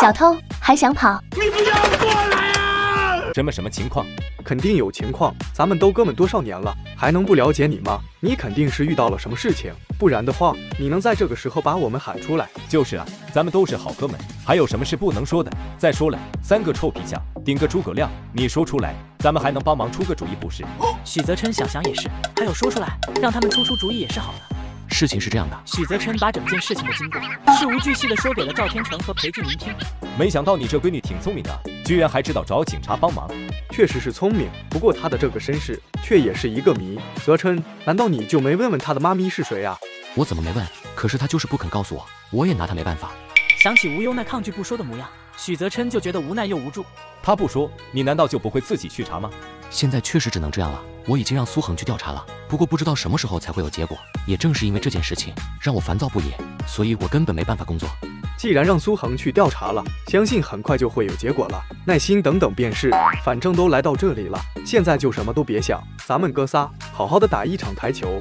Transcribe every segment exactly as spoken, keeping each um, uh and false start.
小偷还想跑？你不要过来啊！什么什么情况？肯定有情况，咱们都哥们多少年了，还能不了解你吗？你肯定是遇到了什么事情，不然的话，你能在这个时候把我们喊出来？就是啊，咱们都是好哥们，还有什么是不能说的？再说了，三个臭皮匠顶个诸葛亮，你说出来，咱们还能帮忙出个主意不是？许泽琛想想也是，还有说出来，让他们出出主意也是好的。 事情是这样的，许泽琛把整件事情的经过事无巨细的说给了赵天成和裴俊明听。没想到你这闺女挺聪明的，居然还知道找警察帮忙。确实是聪明，不过她的这个身世却也是一个谜。泽琛，难道你就没问问她的妈咪是谁啊？我怎么没问？可是她就是不肯告诉我，我也拿她没办法。想起吴优那抗拒不说的模样，许泽琛就觉得无奈又无助。她不说，你难道就不会自己去查吗？ 现在确实只能这样了。我已经让苏恒去调查了，不过不知道什么时候才会有结果。也正是因为这件事情让我烦躁不已，所以我根本没办法工作。既然让苏恒去调查了，相信很快就会有结果了。耐心等等便是，反正都来到这里了，现在就什么都别想，咱们哥仨好好的打一场台球。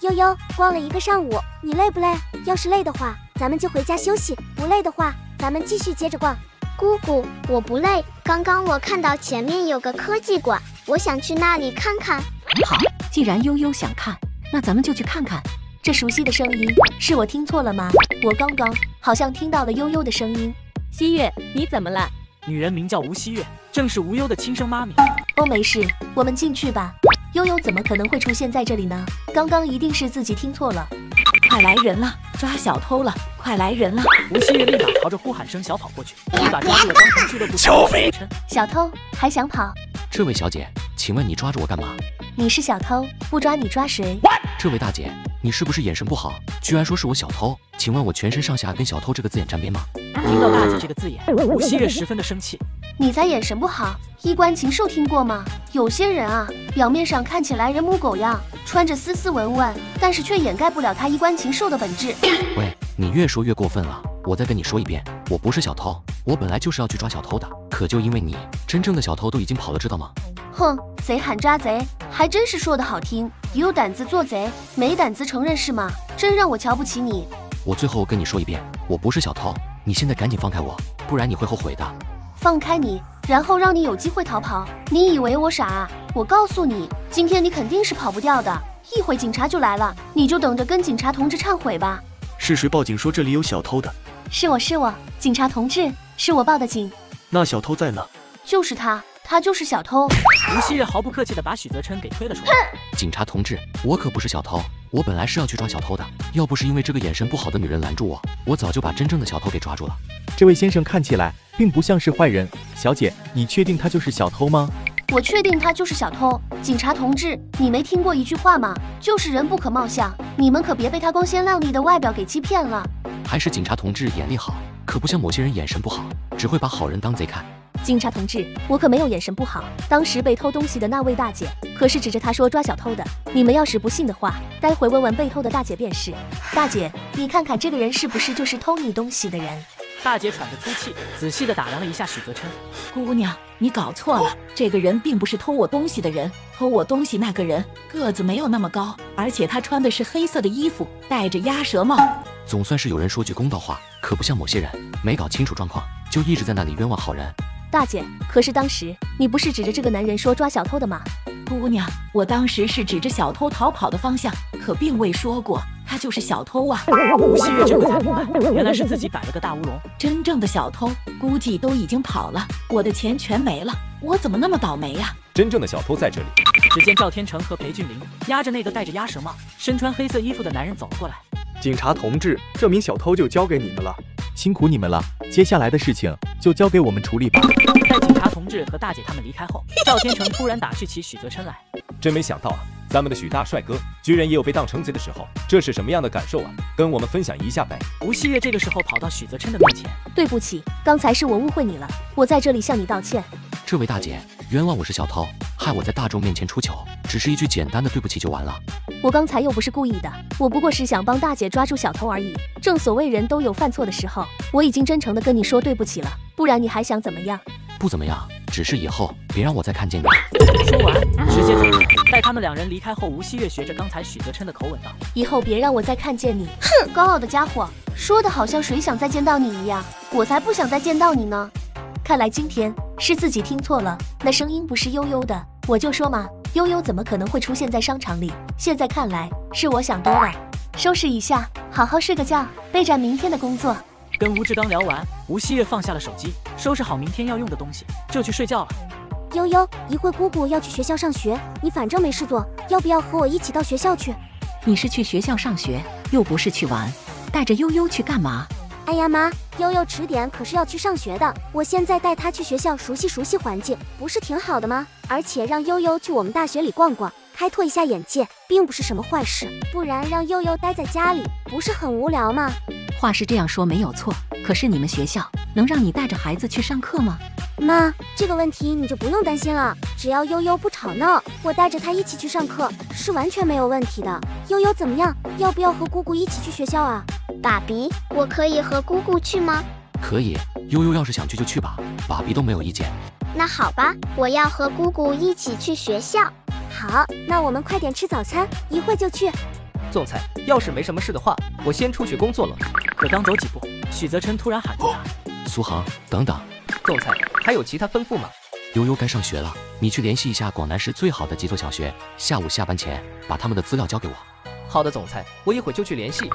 悠悠，逛了一个上午，你累不累？要是累的话，咱们就回家休息；不累的话，咱们继续接着逛。姑姑，我不累。刚刚我看到前面有个科技馆。 我想去那里看看。好，既然悠悠想看，那咱们就去看看。这熟悉的声音，是我听错了吗？我刚刚好像听到了悠悠的声音。西月，你怎么了？女人名叫吴西月，正是无忧的亲生妈咪。哦，没事，我们进去吧。悠悠怎么可能会出现在这里呢？刚刚一定是自己听错了。快来人了，抓小偷了！快来人了！吴西月立马朝着呼喊声小跑过去，一把抓住了当红俱乐部小偷。小偷还想跑？ 这位小姐，请问你抓住我干嘛？你是小偷，不抓你抓谁？ What? 这位大姐，你是不是眼神不好？居然说是我小偷？请问我全身上下跟"小偷"这个字眼沾边吗？听到“大姐”这个字眼，吴曦月十分的生气。你才眼神不好，衣冠禽兽听过吗？有些人啊，表面上看起来人模狗样，穿着斯斯文文，但是却掩盖不了他衣冠禽兽的本质。喂，你越说越过分了。我再跟你说一遍，我不是小偷，我本来就是要去抓小偷的。 可就因为你，真正的小偷都已经跑了，知道吗？哼，贼喊抓贼，还真是说的好听。有胆子做贼，没胆子承认是吗？真让我瞧不起你。我最后跟你说一遍，我不是小偷，你现在赶紧放开我，不然你会后悔的。放开你，然后让你有机会逃跑？你以为我傻啊？我告诉你，今天你肯定是跑不掉的。一会警察就来了，你就等着跟警察同志忏悔吧。是谁报警说这里有小偷的？是我是我，警察同志，是我报的警。 那小偷在呢？就是他，他就是小偷。吴曦月毫不客气地把许泽琛给推了出来。警察同志，我可不是小偷，我本来是要去抓小偷的。要不是因为这个眼神不好的女人拦住我，我早就把真正的小偷给抓住了。这位先生看起来并不像是坏人，小姐，你确定他就是小偷吗？我确定他就是小偷。警察同志，你没听过一句话吗？就是人不可貌相，你们可别被他光鲜亮丽的外表给欺骗了。还是警察同志眼力好。 可不像某些人眼神不好，只会把好人当贼看。警察同志，我可没有眼神不好。当时被偷东西的那位大姐，可是指着她说抓小偷的。你们要是不信的话，待会问问被偷的大姐便是。大姐，你看看这个人是不是就是偷你东西的人？大姐喘着粗气，仔细的打量了一下许泽琛。姑娘，你搞错了，这个人并不是偷我东西的人。偷我东西那个人个子没有那么高，而且他穿的是黑色的衣服，戴着鸭舌帽。 总算是有人说句公道话，可不像某些人没搞清楚状况就一直在那里冤枉好人。大姐，可是当时你不是指着这个男人说抓小偷的吗？姑娘，我当时是指着小偷逃跑的方向，可并未说过他就是小偷啊。吴曦月这个才明白，原来是自己摆了个大乌龙。真正的小偷估计都已经跑了，我的钱全没了，我怎么那么倒霉呀、啊？真正的小偷在这里。只见赵天成和裴俊林压着那个戴着鸭舌帽、身穿黑色衣服的男人走了过来。 警察同志，这名小偷就交给你们了，辛苦你们了。接下来的事情就交给我们处理吧。在警察同志和大姐他们离开后，赵天成突然打趣起许泽琛来：“真没想到啊，咱们的许大帅哥居然也有被当成贼的时候，这是什么样的感受啊？跟我们分享一下呗。”吴曦月这个时候跑到许泽琛的面前：“对不起，刚才是我误会你了，我在这里向你道歉。这位大姐，冤枉我是小偷，害我在大众面前出糗，只是一句简单的对不起就完了。” 我刚才又不是故意的，我不过是想帮大姐抓住小偷而已。正所谓人都有犯错的时候，我已经真诚的跟你说对不起了，不然你还想怎么样？不怎么样，只是以后别让我再看见你。说完，直接走了。待他们两人离开后，吴曦月学着刚才许泽琛的口吻道：“以后别让我再看见你。”哼，高傲的家伙，说的好像谁想再见到你一样。我才不想再见到你呢。看来今天是自己听错了，那声音不是悠悠的。我就说嘛，悠悠怎么可能会出现在商场里？现在看来是我想多了。收拾一下，好好睡个觉，备战明天的工作。 跟吴志刚聊完，吴曦月放下了手机，收拾好明天要用的东西，就去睡觉了。悠悠，一会姑姑要去学校上学，你反正没事做，要不要和我一起到学校去？你是去学校上学，又不是去玩，带着悠悠去干嘛？哎呀妈，悠悠迟点可是要去上学的，我现在带她去学校熟悉熟悉环境，不是挺好的吗？而且让悠悠去我们大学里逛逛，开拓一下眼界，并不是什么坏事。不然让悠悠待在家里，不是很无聊吗？ 话是这样说没有错，可是你们学校能让你带着孩子去上课吗？妈，这个问题你就不用担心了，只要悠悠不吵闹，我带着她一起去上课是完全没有问题的。悠悠怎么样？要不要和姑姑一起去学校啊？爸比，我可以和姑姑去吗？可以，悠悠要是想去就去吧，爸比都没有意见。那好吧，我要和姑姑一起去学校。好，那我们快点吃早餐，一会就去。总裁，要是没什么事的话，我先出去工作了。 可刚走几步，许泽琛突然喊住他：“苏杭，等等！总裁，还有其他吩咐吗？”悠悠该上学了，你去联系一下广南市最好的几所小学，下午下班前把他们的资料交给我。好的，总裁，我一会就去联系。